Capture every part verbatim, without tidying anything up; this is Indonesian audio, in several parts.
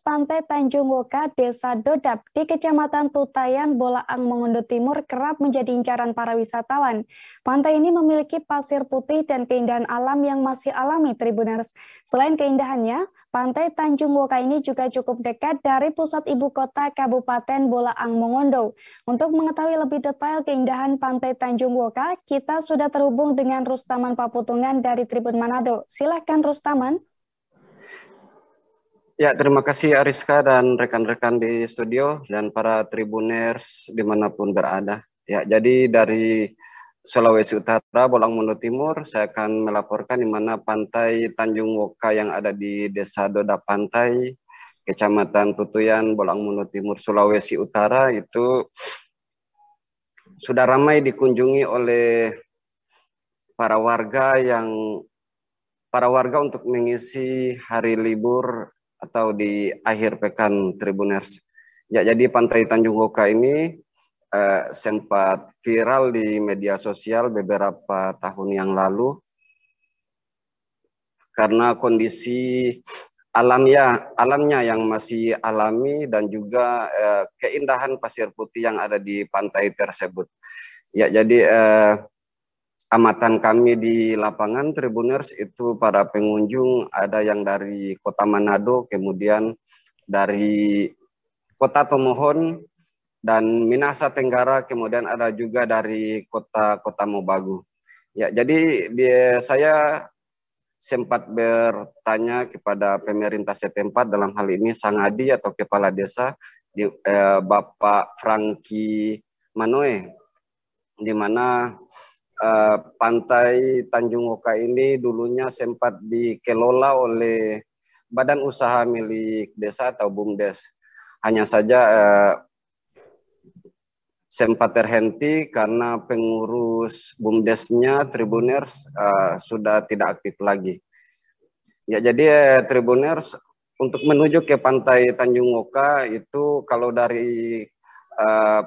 Pantai Tanjung Woka, Desa Dodap di Kecamatan Tutuyan, Bolaang Mongondow Timur kerap menjadi incaran para wisatawan. Pantai ini memiliki pasir putih dan keindahan alam yang masih alami Tribuners. Selain keindahannya, Pantai Tanjung Woka ini juga cukup dekat dari pusat ibu kota Kabupaten Bolaang Mongondow. Untuk mengetahui lebih detail keindahan Pantai Tanjung Woka, kita sudah terhubung dengan Rustaman Paputungan dari Tribun Manado. Silahkan Rustaman. Ya, terima kasih Ariska dan rekan-rekan di studio dan para Tribuners dimanapun berada. Ya, jadi dari Sulawesi Utara, Bolaang Mongondow Timur, saya akan melaporkan di mana Pantai Tanjung Woka yang ada di Desa Doda Pantai, Kecamatan Tutuyan, Bolaang Mongondow Timur, Sulawesi Utara itu sudah ramai dikunjungi oleh para warga yang para warga untuk mengisi hari libur atau di akhir pekan Tribuners. Ya, jadi Pantai Tanjung Woka ini eh, sempat viral di media sosial beberapa tahun yang lalu karena kondisi alamnya, alamnya yang masih alami dan juga eh, keindahan pasir putih yang ada di pantai tersebut. Ya, jadi eh, amatan kami di lapangan Tribuners itu para pengunjung ada yang dari kota Manado, kemudian dari kota Tomohon dan Minasa Tenggara, kemudian ada juga dari kota Kotamobagu. Ya, jadi dia, saya sempat bertanya kepada pemerintah setempat dalam hal ini Sang Adi atau kepala desa di, eh, Bapak Franky Manoe, di mana Uh, Pantai Tanjung Woka ini dulunya sempat dikelola oleh badan usaha milik desa atau BUMDES. Hanya saja uh, sempat terhenti karena pengurus BUMDES-nya Tribuners uh, sudah tidak aktif lagi. Ya, jadi uh, Tribuners untuk menuju ke Pantai Tanjung Woka itu kalau dari uh,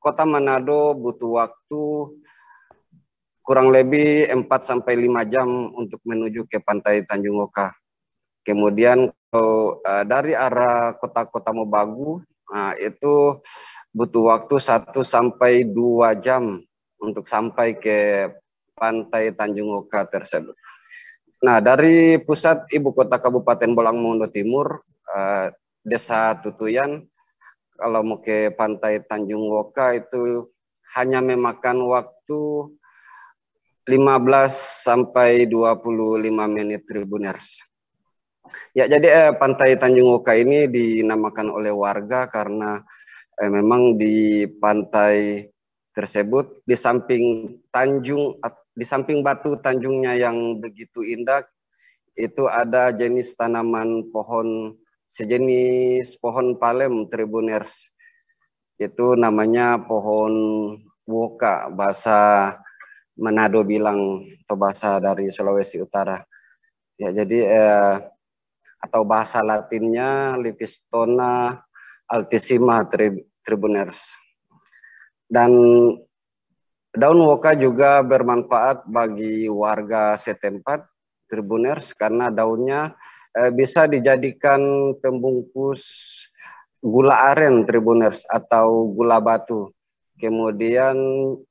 kota Manado butuh waktu kurang lebih empat sampai lima jam untuk menuju ke Pantai Tanjung Woka. Kemudian kalau uh, dari arah kota Kotamobagu uh, itu butuh waktu satu sampai dua jam untuk sampai ke Pantai Tanjung Woka tersebut. Nah, dari pusat ibu kota Kabupaten Bolaang Mongondow Timur, uh, Desa Tutuyan, kalau mau ke Pantai Tanjung Woka itu hanya memakan waktu lima belas sampai dua puluh lima menit Tribuners. Ya, jadi eh, Pantai Tanjung Woka ini dinamakan oleh warga karena eh, memang di pantai tersebut di samping tanjung di samping batu tanjungnya yang begitu indah itu ada jenis tanaman pohon sejenis pohon palem Tribuners. Itu namanya pohon woka bahasa Manado bilang Tobasa dari Sulawesi Utara. Ya, jadi eh, atau bahasa Latinnya Livistona Altisima tri, Tribuners. Dan daun woka juga bermanfaat bagi warga setempat Tribuners karena daunnya eh, bisa dijadikan pembungkus gula aren Tribuners atau gula batu. Kemudian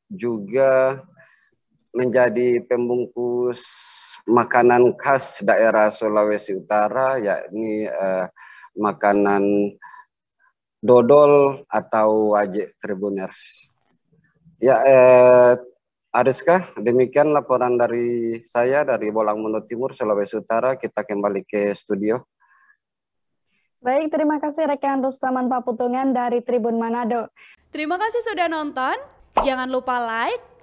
juga menjadi pembungkus makanan khas daerah Sulawesi Utara, yakni eh, makanan dodol atau wajik Tribuners. Ya, eh, Ariska, demikian laporan dari saya dari Bolaang Mongondow Timur, Sulawesi Utara. Kita kembali ke studio. Baik, terima kasih rekan Rustaman Paputungan dari Tribun Manado. Terima kasih sudah nonton. Jangan lupa like,